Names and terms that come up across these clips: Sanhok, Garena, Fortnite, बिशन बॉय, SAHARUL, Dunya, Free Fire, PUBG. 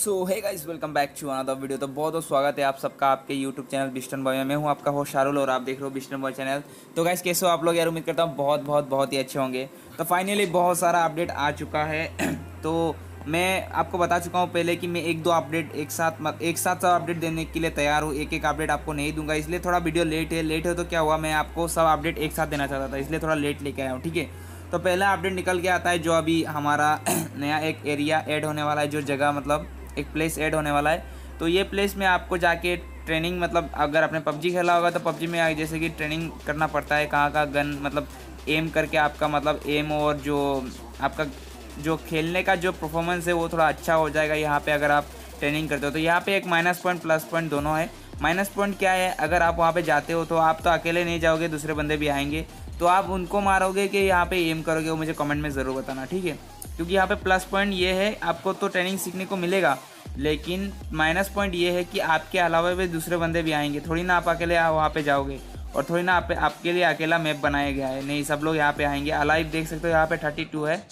So hey guys, welcome back to another video. तो बहुत बहुत स्वागत है आप सबका आपके यूट्यूब चैनल बिशन बॉय में। मैं हूं आपका होस्ट शारुल और आप देख रहे हो बिशन बॉय चैनल। तो गाइस कैसे हो आप लोग यार, उम्मीद करता हूं बहुत बहुत बहुत ही अच्छे होंगे। तो फाइनली बहुत सारा अपडेट आ चुका है। तो मैं आपको बता चुका हूं पहले कि मैं एक दो अपडेट एक साथ सब अपडेट देने के लिए तैयार हूं। एक एक अपडेट आपको नहीं दूंगा, इसलिए थोड़ा वीडियो लेट है। तो क्या हुआ, मैं आपको सब अपडेट एक साथ देना चाहता था, इसलिए थोड़ा लेट लेके आया हूँ। ठीक है, तो पहला अपडेट निकल के आता है जो अभी हमारा नया एक एरिया ऐड होने वाला है, जो जगह मतलब एक प्लेस ऐड होने वाला है। तो ये प्लेस में आपको जाके ट्रेनिंग, मतलब अगर आपने पबजी खेला होगा तो पबजी में जैसे कि ट्रेनिंग करना पड़ता है, कहाँ का गन मतलब एम करके आपका मतलब एम और जो आपका जो खेलने का जो परफॉर्मेंस है वो थोड़ा अच्छा हो जाएगा यहाँ पे अगर आप ट्रेनिंग करते हो। तो यहाँ पे एक माइनस पॉइंट प्लस पॉइंट दोनों है। माइनस पॉइंट क्या है, अगर आप वहाँ पे जाते हो तो आप तो अकेले नहीं जाओगे, दूसरे बंदे भी आएंगे, तो आप उनको मारोगे कि यहाँ पे एम करोगे, वो मुझे कमेंट में ज़रूर बताना। ठीक है, क्योंकि यहाँ पे प्लस पॉइंट ये है आपको तो ट्रेनिंग सीखने को मिलेगा, लेकिन माइनस पॉइंट ये है कि आपके अलावा भी दूसरे बंदे भी आएंगे, थोड़ी ना आप अकेले वहाँ पे जाओगे, और थोड़ी ना आपके लिए अकेला मैप बनाया गया है, नहीं सब लोग यहाँ पे आएंगे। अलाइव देख सकते हो यहाँ पे 32 है,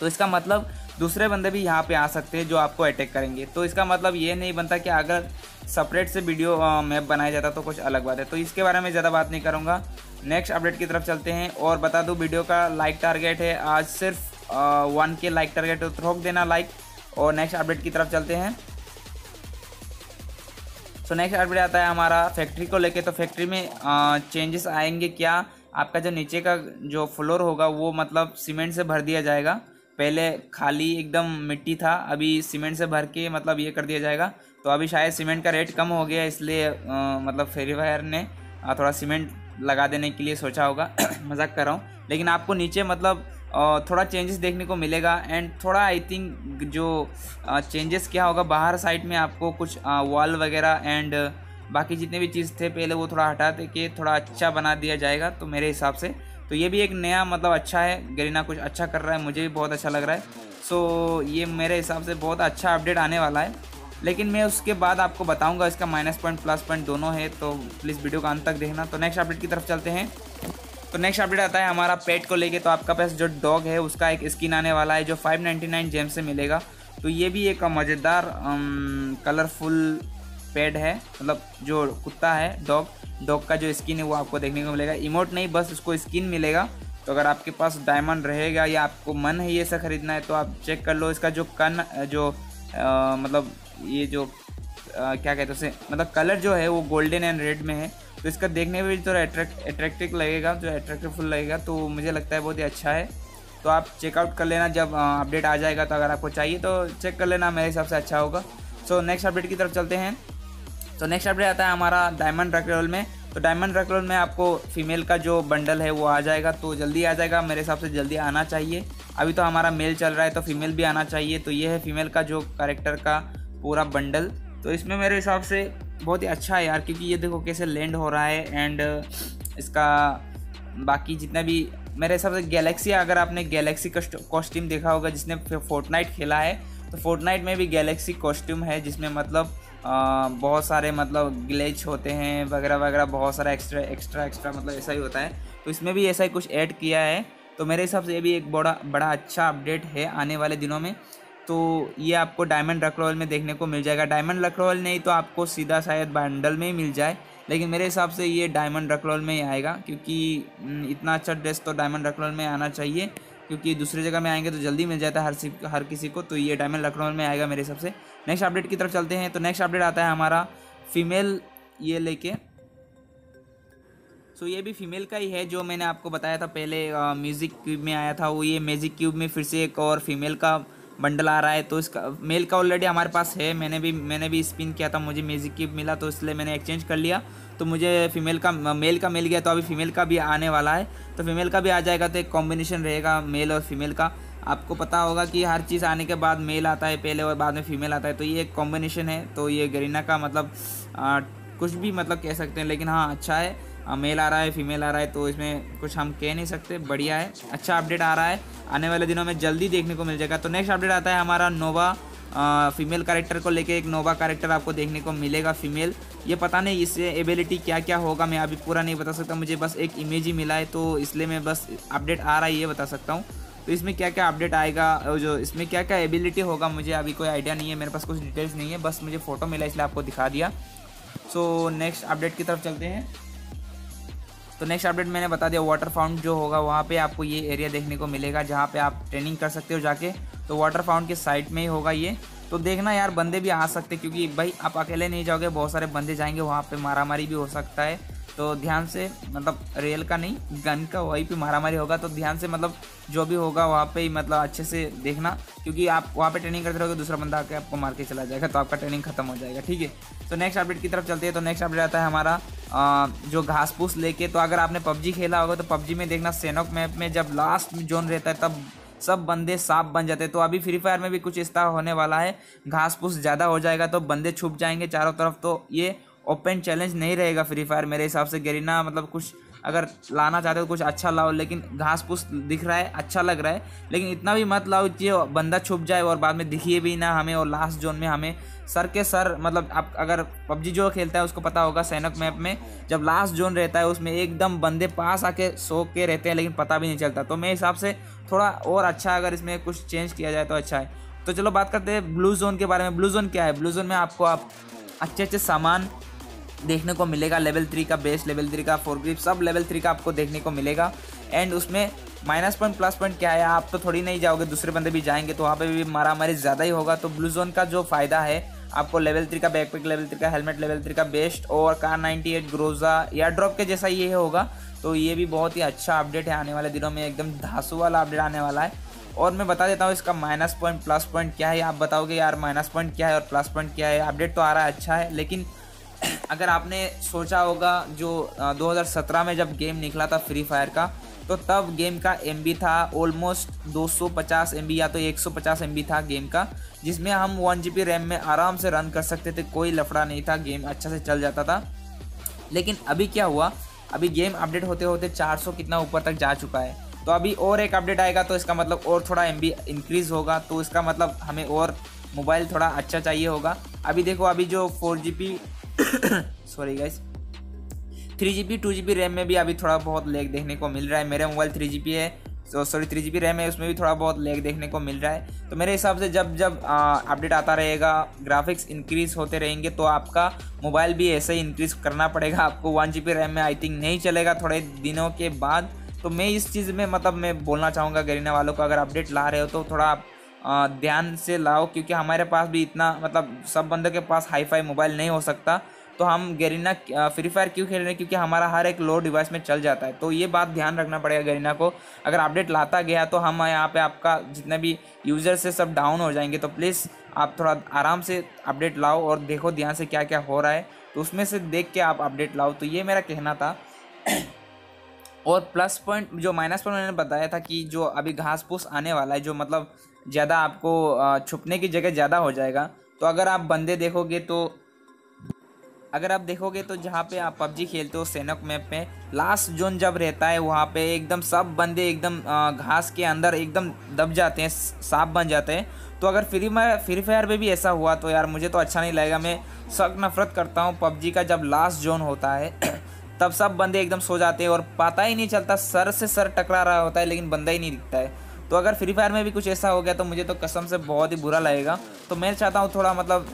तो इसका मतलब दूसरे बंदे भी यहाँ पे आ सकते हैं जो आपको अटैक करेंगे। तो इसका मतलब ये नहीं बनता कि अगर सेपरेट से वीडियो मैप बनाया जाता तो कुछ अलग बात है। तो इसके बारे में ज़्यादा बात नहीं करूँगा, नेक्स्ट अपडेट की तरफ चलते हैं। और बता दूँ वीडियो का लाइक टारगेट है आज सिर्फ 1K लाइक टारगेट है, तो ठोक देना लाइक। और नेक्स्ट अपडेट की तरफ चलते हैं। सो नेक्स्ट अपडेट आता है हमारा फैक्ट्री को लेके। तो फैक्ट्री में चेंजेस आएंगे क्या, आपका जो नीचे का जो फ्लोर होगा वो मतलब सीमेंट से भर दिया जाएगा। पहले खाली एकदम मिट्टी था, अभी सीमेंट से भर के मतलब ये कर दिया जाएगा। तो अभी शायद सीमेंट का रेट कम हो गया, इसलिए मतलब फ्री फायर ने थोड़ा सीमेंट लगा देने के लिए सोचा होगा। मजाक कर रहा हूँ, लेकिन आपको नीचे मतलब थोड़ा चेंजेस देखने को मिलेगा। एंड थोड़ा आई थिंक जो चेंजेस क्या होगा, बाहर साइड में आपको कुछ वॉल वगैरह एंड बाकी जितने भी चीज़ थे पहले वो थोड़ा हटा दे के थोड़ा अच्छा बना दिया जाएगा, तो मेरे हिसाब से। तो ये भी एक नया मतलब अच्छा है, गरेना कुछ अच्छा कर रहा है, मुझे भी बहुत अच्छा लग रहा है। सो ये मेरे हिसाब से बहुत अच्छा अपडेट आने वाला है, लेकिन मैं उसके बाद आपको बताऊंगा। इसका माइनस पॉइंट प्लस पॉइंट दोनों है, तो प्लीज़ वीडियो का अंत तक देखना। तो नेक्स्ट अपडेट की तरफ चलते हैं। तो नेक्स्ट अपडेट आता है हमारा पेट को लेके। तो आपका पास जो डॉग है उसका एक स्किन आने वाला है जो 599 जेम से मिलेगा। तो ये भी एक मज़ेदार कलरफुल पेड है, मतलब जो कुत्ता है डॉग का जो स्किन है वो आपको देखने को मिलेगा। इमोट नहीं, बस उसको स्किन मिलेगा। तो अगर आपके पास डायमंड रहेगा या आपको मन है ये सब खरीदना है तो आप चेक कर लो। इसका जो कन जो मतलब ये जो क्या कहते हैं उसे, मतलब कलर जो है वो गोल्डन एंड रेड में है, तो इसका देखने में भी थोड़ा अट्रैक्टिव लगेगा, जो अट्रैक्टिवफुल लगेगा। तो मुझे लगता है बहुत ही अच्छा है, तो आप चेकआउट कर लेना जब अपडेट आ जाएगा। तो अगर आपको चाहिए तो चेक कर लेना, मेरे हिसाब से अच्छा होगा। सो नेक्स्ट अपडेट की तरफ चलते हैं। तो नेक्स्ट अपडेट आता है हमारा डायमंड रैक रोल में। तो डायमंड रैक रोल में आपको फीमेल का जो बंडल है वो आ जाएगा, तो जल्दी आ जाएगा मेरे हिसाब से, जल्दी आना चाहिए। अभी तो हमारा मेल चल रहा है, तो फीमेल भी आना चाहिए। तो ये है फीमेल का जो कैरेक्टर का पूरा बंडल, तो इसमें मेरे हिसाब से बहुत ही अच्छा है यार, क्योंकि ये देखो कैसे लैंड हो रहा है। एंड इसका बाकी जितना भी मेरे हिसाब से गैलेक्सी, अगर आपने गैलेक्सी कॉस्ट्यूम देखा होगा, जिसने फोर्टनाइट खेला है तो फोर्टनाइट में भी गैलेक्सी कॉस्ट्यूम है, जिसमें मतलब बहुत सारे मतलब ग्लिच होते हैं वगैरह वगैरह, बहुत सारा एक्स्ट्रा मतलब ऐसा ही होता है। तो इसमें भी ऐसा ही कुछ ऐड किया है, तो मेरे हिसाब से ये भी एक बड़ा अच्छा अपडेट है आने वाले दिनों में। तो ये आपको डायमंड रैकरोल में देखने को मिल जाएगा। डायमंड रैकरोल नहीं तो आपको सीधा शायद बंडल में ही मिल जाए, लेकिन मेरे हिसाब से ये डायमंड रैकरोल में ही आएगा, क्योंकि इतना अच्छा ड्रेस तो डायमंड रैकरोल में आना चाहिए, क्योंकि दूसरी जगह में आएंगे तो जल्दी मिल जाता है हर किसी को। तो ये डायमंड रैकरोल में आएगा मेरे हिसाब से। नेक्स्ट अपडेट की तरफ चलते हैं। तो नेक्स्ट अपडेट आता है हमारा फीमेल ये लेके। सो ये भी फीमेल का ही है, जो मैंने आपको बताया था पहले म्यूज़िक क्यूब में आया था वो। ये म्यूजिक क्यूब में फिर से एक और फीमेल का बंडल आ रहा है, तो इसका मेल का ऑलरेडी हमारे पास है। मैंने भी स्पिन किया था, मुझे म्यूजिक क्यूब मिला, तो इसलिए मैंने एक्सचेंज कर लिया, तो मुझे मेल का मिल गया। तो अभी फीमेल का भी आने वाला है, तो फीमेल का भी आ जाएगा, तो एक कॉम्बिनेशन रहेगा मेल और फीमेल का। आपको पता होगा कि हर चीज़ आने के बाद मेल आता है पहले और बाद में फीमेल आता है, तो ये एक कॉम्बिनेशन है। तो ये गरेना का मतलब कुछ भी मतलब कह सकते हैं, लेकिन हाँ अच्छा है। मेल आ रहा है, फीमेल आ रहा है, तो इसमें कुछ हम कह नहीं सकते, बढ़िया है, अच्छा अपडेट आ रहा है, आने वाले दिनों में जल्दी देखने को मिल जाएगा। तो नेक्स्ट अपडेट आता है हमारा नोवा फीमेल कैरेक्टर को लेके। एक नोवा कैरेक्टर आपको देखने को मिलेगा फीमेल, ये पता नहीं इससे एबिलिटी क्या क्या होगा, मैं अभी पूरा नहीं बता सकता, मुझे बस एक इमेज ही मिला है, तो इसलिए मैं बस अपडेट आ रहा है ये बता सकता हूँ। तो इसमें क्या क्या अपडेट आएगा, जो इसमें क्या क्या एबिलिटी होगा, मुझे अभी कोई आइडिया नहीं है, मेरे पास कुछ डिटेल्स नहीं है, बस मुझे फ़ोटो मिला इसलिए आपको दिखा दिया। सो नेक्स्ट अपडेट की तरफ चलते हैं। तो नेक्स्ट अपडेट मैंने बता दिया, वाटर फाउंट जो होगा वहाँ पे आपको ये एरिया देखने को मिलेगा जहाँ पे आप ट्रेनिंग कर सकते हो जाके। तो वाटर फाउंट के साइड में ही होगा ये, तो देखना यार बंदे भी आ सकते, क्योंकि भाई आप अकेले नहीं जाओगे, बहुत सारे बंदे जाएंगे, वहाँ पे मारामारी भी हो सकता है। तो ध्यान से, मतलब रेल का नहीं, गन का, वहीं पे मारामारी होगा। तो ध्यान से, मतलब जो भी होगा वहाँ पे मतलब अच्छे से देखना, क्योंकि आप वहाँ पे ट्रेनिंग करते रहोगे, दूसरा बंदा आके आपको मार के चला जाएगा, तो आपका ट्रेनिंग खत्म हो जाएगा। ठीक है, तो नेक्स्ट अपडेट की तरफ चलते हैं। तो नेक्स्ट अपडेट आता है हमारा जो घास फूस लेके। तो अगर आपने पबजी खेला होगा तो पबजी में देखना, सैनोक मैप में जब लास्ट जोन रहता है तब सब बंदे सांप बन जाते हैं। तो अभी फ्री फायर में भी कुछ इस तरह होने वाला है, घास फूस ज़्यादा हो जाएगा तो बंदे छुप जाएंगे चारों तरफ, तो ये ओपन चैलेंज नहीं रहेगा फ्री फायर मेरे हिसाब से। गरेना मतलब कुछ अगर लाना चाहते हो कुछ अच्छा लाओ, लेकिन घास फूस दिख रहा है अच्छा लग रहा है, लेकिन इतना भी मत लाओ कि बंदा छुप जाए और बाद में दिखिए भी ना हमें, और लास्ट जोन में हमें सर के सर, मतलब आप अगर पबजी जो खेलता है उसको पता होगा, सैनोक मैप में जब लास्ट जोन रहता है उसमें एकदम बंदे पास आके सो के रहते हैं, लेकिन पता भी नहीं चलता। तो मेरे हिसाब से थोड़ा और अच्छा अगर इसमें कुछ चेंज किया जाए तो अच्छा है। तो चलो बात करते हैं ब्लू जोन के बारे में। ब्लू जोन क्या है? ब्लू जोन में आपको आप अच्छे सामान देखने को मिलेगा, लेवल 3 का बेस, लेवल 3 का फोरग्रिप, सब लेवल 3 का आपको देखने को मिलेगा। एंड उसमें माइनस पॉइंट प्लस पॉइंट क्या है, आप तो थोड़ी नहीं जाओगे, दूसरे बंदे भी जाएंगे, तो वहाँ पे भी मारामारी ज़्यादा ही होगा। तो ब्लू जोन का जो फ़ायदा है, आपको लेवल 3 का बैकपैक, लेवल 3 का हेलमेट, लेवल 3 का बेस्ट और कार 98 ग्रोजा या ड्रॉप के जैसा ये होगा। तो ये भी बहुत ही अच्छा अपडेट है, आने वाले दिनों में एकदम धांसू वाला अपडेट आने वाला है। और मैं बता देता हूँ इसका माइनस पॉइंट प्लस पॉइंट क्या है। आप बताओगे यार माइनस पॉइंट क्या है और प्लस पॉइंट क्या है, अपडेट तो आ रहा है अच्छा है, लेकिन अगर आपने सोचा होगा जो 2017 में जब गेम निकला था फ्री फायर का, तो तब गेम का MB था ऑलमोस्ट 250 MB या तो 150 MB था गेम का, जिसमें हम 1 GB रैम में आराम से रन कर सकते थे, कोई लफड़ा नहीं था, गेम अच्छा से चल जाता था। लेकिन अभी क्या हुआ, अभी गेम अपडेट होते होते 400 कितना ऊपर तक जा चुका है। तो अभी और एक अपडेट आएगा, तो इसका मतलब और थोड़ा MB इंक्रीज़ होगा, तो इसका मतलब हमें और मोबाइल थोड़ा अच्छा चाहिए होगा। अभी देखो, अभी जो 4 GB sorry guys 3 GB 2 GB RAM में भी अभी थोड़ा बहुत लैग देखने को मिल रहा है। मेरा मोबाइल 3 GB है, तो सॉरी 3 GB रैम है, उसमें भी थोड़ा बहुत लैग देखने को मिल रहा है। तो मेरे हिसाब से जब जब अपडेट आता रहेगा, ग्राफिक्स इंक्रीज़ होते रहेंगे, तो आपका मोबाइल भी ऐसे ही इंक्रीज़ करना पड़ेगा। आपको 1 GB रैम में आई थिंक नहीं चलेगा थोड़े दिनों के बाद। तो मैं इस चीज़ में, मतलब मैं बोलना चाहूँगा गरेना वालों को, अगर अपडेट ला रहे हो तो थोड़ा आप ध्यान से लाओ, क्योंकि हमारे पास भी इतना, मतलब सब बंदों के पास हाई फाई मोबाइल नहीं हो सकता। तो हम गरेना फ्री फायर क्यों खेल रहे हैं, क्योंकि हमारा हर एक लो डिवाइस में चल जाता है। तो ये बात ध्यान रखना पड़ेगा गरेना को, अगर अपडेट लाता गया तो हम यहाँ पे आपका जितना भी यूज़र्स है सब डाउन हो जाएंगे। तो प्लीज़ आप थोड़ा आराम से अपडेट लाओ और देखो ध्यान से क्या क्या हो रहा है, तो उसमें से देख के आप अपडेट लाओ। तो ये मेरा कहना था। और प्लस पॉइंट, जो माइनस पॉइंट मैंने बताया था कि जो अभी घास फूस आने वाला है, जो मतलब ज़्यादा आपको छुपने की जगह ज़्यादा हो जाएगा। तो अगर आप बंदे देखोगे, तो अगर आप देखोगे तो जहाँ पे आप पबजी खेलते हो सैनोक मैप में लास्ट जोन जब रहता है, वहाँ पे एकदम सब बंदे एकदम घास के अंदर एकदम दब जाते हैं, सांप बन जाते हैं। तो अगर फ्री फायर में भी ऐसा हुआ तो यार मुझे तो अच्छा नहीं लगेगा। मैं सख्त नफरत करता हूँ पबजी का, जब लास्ट जोन होता है तब सब बंदे एकदम सो जाते हैं और पता ही नहीं चलता, सर से सर टकरा रहा होता है लेकिन बंदा ही नहीं दिखता है। तो अगर फ्री फायर में भी कुछ ऐसा हो गया तो मुझे तो कसम से बहुत ही बुरा लगेगा। तो मैं चाहता हूँ थोड़ा, मतलब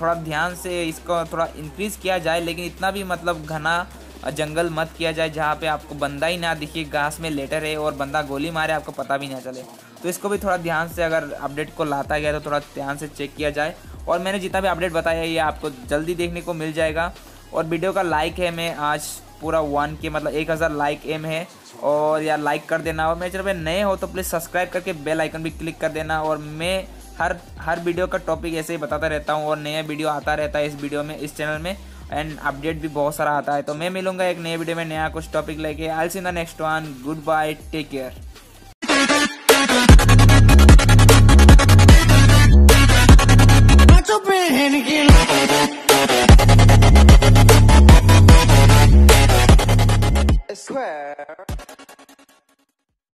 थोड़ा ध्यान से इसको थोड़ा इंक्रीज़ किया जाए, लेकिन इतना भी मतलब घना जंगल मत किया जाए जहाँ पे आपको बंदा ही ना दिखे, घास में लेटे रहे और बंदा गोली मारे आपको पता भी ना चले। तो इसको भी थोड़ा ध्यान से, अगर अपडेट को लाता गया तो थोड़ा ध्यान से चेक किया जाए। और मैंने जितना भी अपडेट बताया ये आपको जल्दी देखने को मिल जाएगा। और वीडियो का लाइक है, मैं आज पूरा 1K मतलब 1000 लाइक एम है, और यार लाइक कर देना। और मेरे चैनल पर नए हो तो प्लीज़ सब्सक्राइब करके बेल आइकन भी क्लिक कर देना। और मैं हर वीडियो का टॉपिक ऐसे ही बताता रहता हूँ और नया वीडियो आता रहता है इस वीडियो में, इस चैनल में, एंड अपडेट भी बहुत सारा आता है। तो मैं मिलूँगा एक नए वीडियो में नया कुछ टॉपिक लेके। I will see you in the next one. Good bye, take care.